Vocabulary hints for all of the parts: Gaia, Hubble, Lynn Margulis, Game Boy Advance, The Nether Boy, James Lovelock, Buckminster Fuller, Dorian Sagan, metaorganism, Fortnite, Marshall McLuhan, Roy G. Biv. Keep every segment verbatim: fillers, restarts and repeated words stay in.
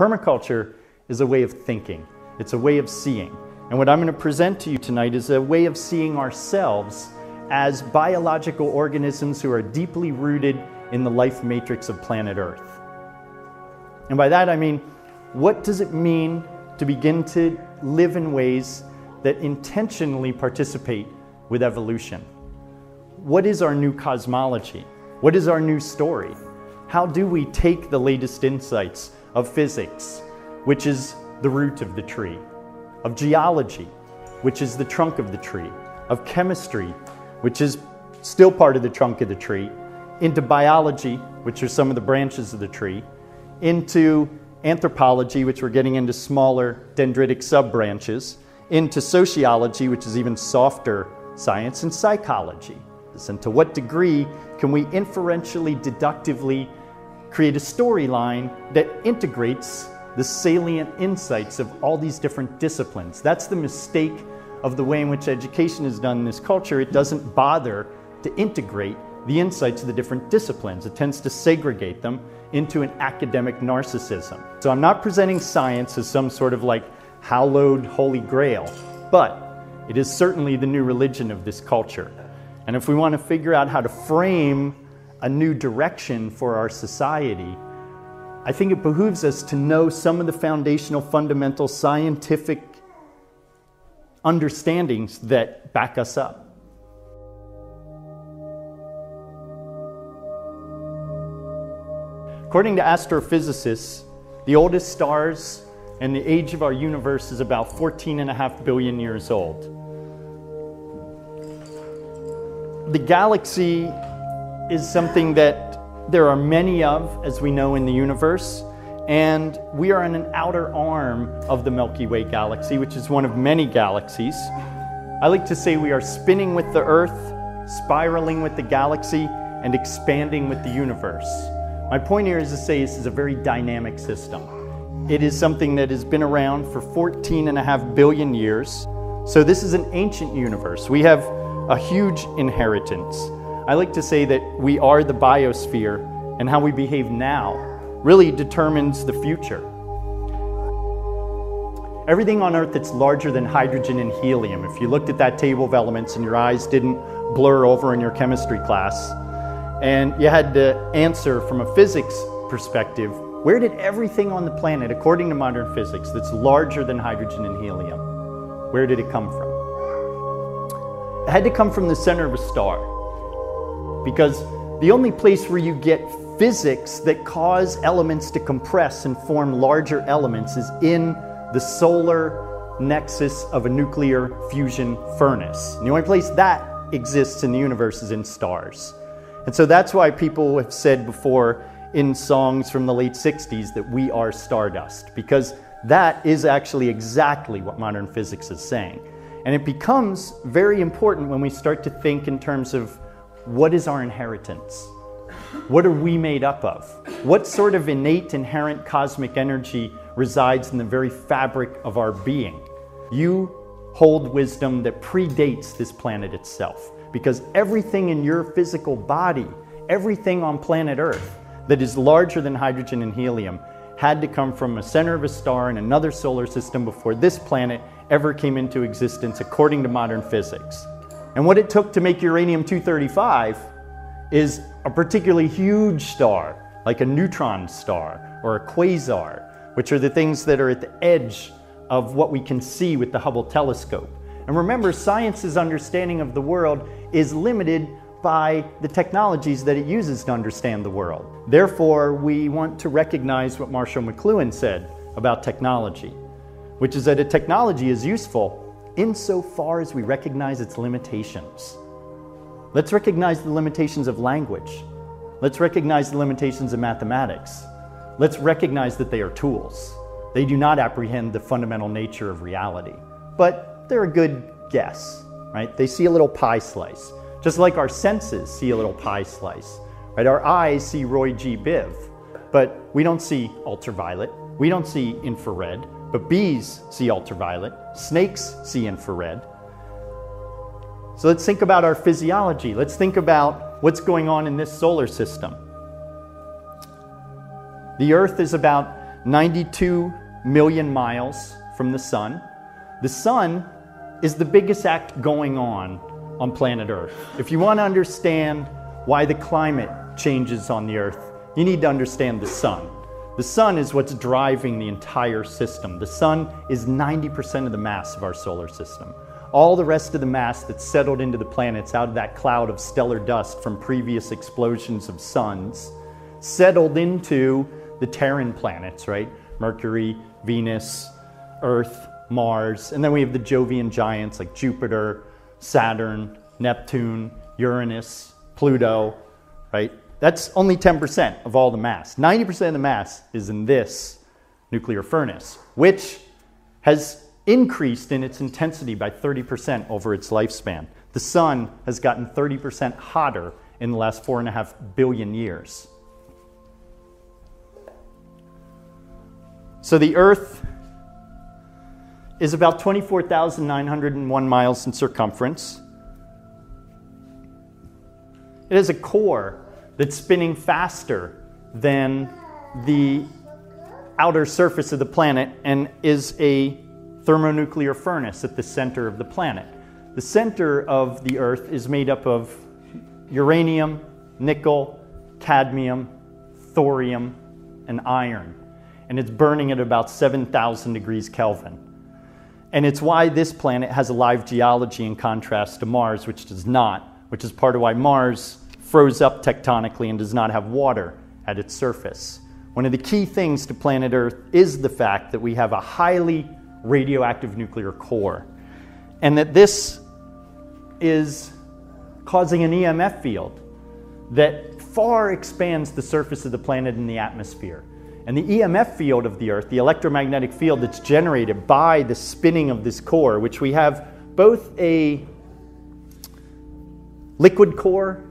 Permaculture is a way of thinking. It's a way of seeing. And what I'm going to present to you tonight is a way of seeing ourselves as biological organisms who are deeply rooted in the life matrix of planet Earth. And by that I mean, what does it mean to begin to live in ways that intentionally participate with evolution? What is our new cosmology? What is our new story? How do we take the latest insights of physics, which is the root of the tree, of geology, which is the trunk of the tree, of chemistry, which is still part of the trunk of the tree, into biology, which are some of the branches of the tree, into anthropology, which we're getting into smaller dendritic sub-branches, into sociology, which is even softer science, and psychology. And to what degree can we inferentially, deductively create a storyline that integrates the salient insights of all these different disciplines? That's the mistake of the way in which education is done in this culture. It doesn't bother to integrate the insights of the different disciplines. It tends to segregate them into an academic narcissism. So I'm not presenting science as some sort of like hallowed holy grail, but it is certainly the new religion of this culture. And if we want to figure out how to frame a new direction for our society, I think it behooves us to know some of the foundational, fundamental, scientific understandings that back us up. According to astrophysicists, the oldest stars and the age of our universe is about fourteen and a half billion years old. The galaxy is something that there are many of, as we know, in the universe, and we are in an outer arm of the Milky Way galaxy, which is one of many galaxies. I like to say we are spinning with the Earth, spiraling with the galaxy, and expanding with the universe. My point here is to say this is a very dynamic system. It is something that has been around for fourteen and a half billion years. So this is an ancient universe. We have a huge inheritance. I like to say that we are the biosphere, and how we behave now really determines the future. Everything on Earth that's larger than hydrogen and helium, if you looked at that table of elements and your eyes didn't blur over in your chemistry class, and you had to answer from a physics perspective, where did everything on the planet, according to modern physics, that's larger than hydrogen and helium, where did it come from? It had to come from the center of a star, because the only place where you get physics that cause elements to compress and form larger elements is in the solar nexus of a nuclear fusion furnace. And the only place that exists in the universe is in stars. And so that's why people have said before in songs from the late sixties that we are stardust, because that is actually exactly what modern physics is saying. And it becomes very important when we start to think in terms of what is our inheritance? What are we made up of? What sort of innate, inherent cosmic energy resides in the very fabric of our being? You hold wisdom that predates this planet itself, because everything in your physical body, everything on planet Earth that is larger than hydrogen and helium had to come from a center of a star in another solar system before this planet ever came into existence, according to modern physics. And what it took to make uranium two thirty-five is a particularly huge star, like a neutron star or a quasar, which are the things that are at the edge of what we can see with the Hubble telescope. And remember, science's understanding of the world is limited by the technologies that it uses to understand the world. Therefore, we want to recognize what Marshall McLuhan said about technology, which is that a technology is useful insofar as we recognize its limitations. Let's recognize the limitations of language. Let's recognize the limitations of mathematics. Let's recognize that they are tools. They do not apprehend the fundamental nature of reality, but they're a good guess, right? They see a little pie slice, just like our senses see a little pie slice, right? Our eyes see Roy G. Biv, but we don't see ultraviolet. We don't see infrared. But bees see ultraviolet, snakes see infrared. So let's think about our physiology. Let's think about what's going on in this solar system. The Earth is about ninety-two million miles from the sun. The sun is the biggest act going on on planet Earth. If you want to understand why the climate changes on the Earth, you need to understand the sun. The sun is what's driving the entire system. The sun is ninety percent of the mass of our solar system. All the rest of the mass that's settled into the planets out of that cloud of stellar dust from previous explosions of suns settled into the Terran planets, right? Mercury, Venus, Earth, Mars, and then we have the Jovian giants like Jupiter, Saturn, Neptune, Uranus, Pluto, right? That's only ten percent of all the mass. ninety percent of the mass is in this nuclear furnace, which has increased in its intensity by thirty percent over its lifespan. The sun has gotten thirty percent hotter in the last four and a half billion years. So the Earth is about twenty-four thousand nine hundred one miles in circumference. It has a core that's spinning faster than the outer surface of the planet and is a thermonuclear furnace at the center of the planet. The center of the Earth is made up of uranium, nickel, cadmium, thorium, and iron. And it's burning at about seven thousand degrees Kelvin. And it's why this planet has a live geology in contrast to Mars, which does not, which is part of why Mars froze up tectonically and does not have water at its surface. One of the key things to planet Earth is the fact that we have a highly radioactive nuclear core, and that this is causing an E M F field that far expands the surface of the planet and the atmosphere. And the E M F field of the Earth, the electromagnetic field that's generated by the spinning of this core, which we have both a liquid core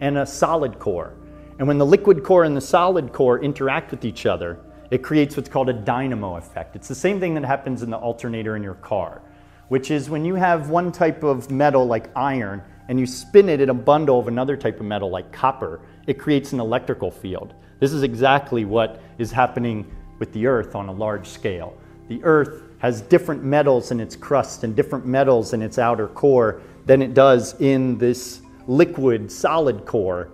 and a solid core. And when the liquid core and the solid core interact with each other, it creates what's called a dynamo effect. It's the same thing that happens in the alternator in your car, which is when you have one type of metal like iron and you spin it in a bundle of another type of metal like copper, it creates an electrical field. This is exactly what is happening with the Earth on a large scale. The Earth has different metals in its crust and different metals in its outer core than it does in this liquid solid core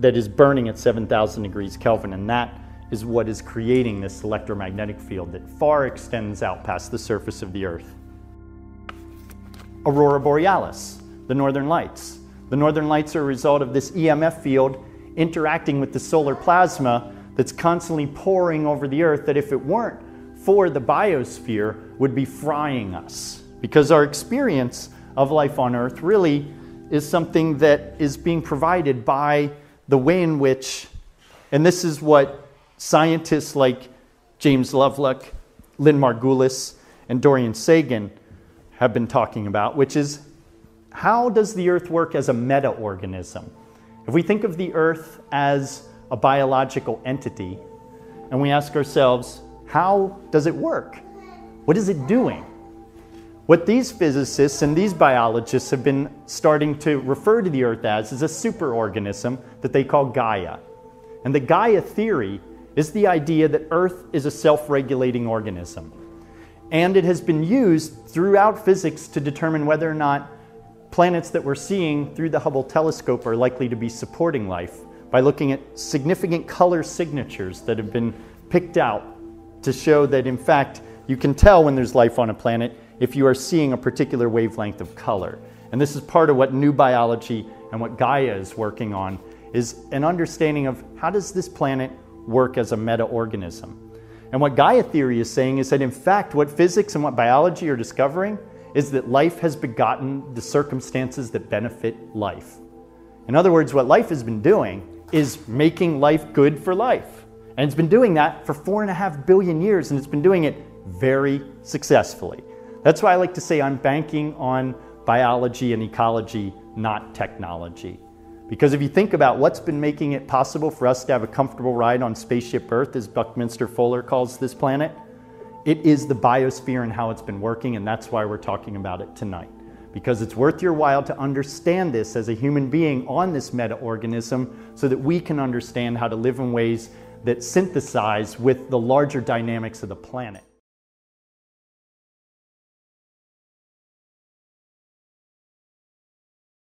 that is burning at seven thousand degrees Kelvin, and that is what is creating this electromagnetic field that far extends out past the surface of the Earth. Aurora borealis, the northern lights. The northern lights are a result of this E M F field interacting with the solar plasma that's constantly pouring over the Earth, that if it weren't for the biosphere would be frying us, because our experience of life on Earth really is something that is being provided by the way in which, and this is what scientists like James Lovelock, Lynn Margulis, and Dorian Sagan have been talking about, which is how does the Earth work as a metaorganism? If we think of the Earth as a biological entity, and we ask ourselves, how does it work? What is it doing? What these physicists and these biologists have been starting to refer to the Earth as is a superorganism that they call Gaia. And the Gaia theory is the idea that Earth is a self-regulating organism. And it has been used throughout physics to determine whether or not planets that we're seeing through the Hubble telescope are likely to be supporting life by looking at significant color signatures that have been picked out to show that, in fact, you can tell when there's life on a planet if you are seeing a particular wavelength of color. And this is part of what new biology and what Gaia is working on, is an understanding of how does this planet work as a metaorganism. And what Gaia theory is saying is that, in fact, what physics and what biology are discovering is that life has begotten the circumstances that benefit life. In other words, what life has been doing is making life good for life. And it's been doing that for four and a half billion years, and it's been doing it very successfully. That's why I like to say I'm banking on biology and ecology, not technology. Because if you think about what's been making it possible for us to have a comfortable ride on Spaceship Earth, as Buckminster Fuller calls this planet, it is the biosphere and how it's been working, and that's why we're talking about it tonight. Because it's worth your while to understand this as a human being on this metaorganism so that we can understand how to live in ways that synthesize with the larger dynamics of the planet.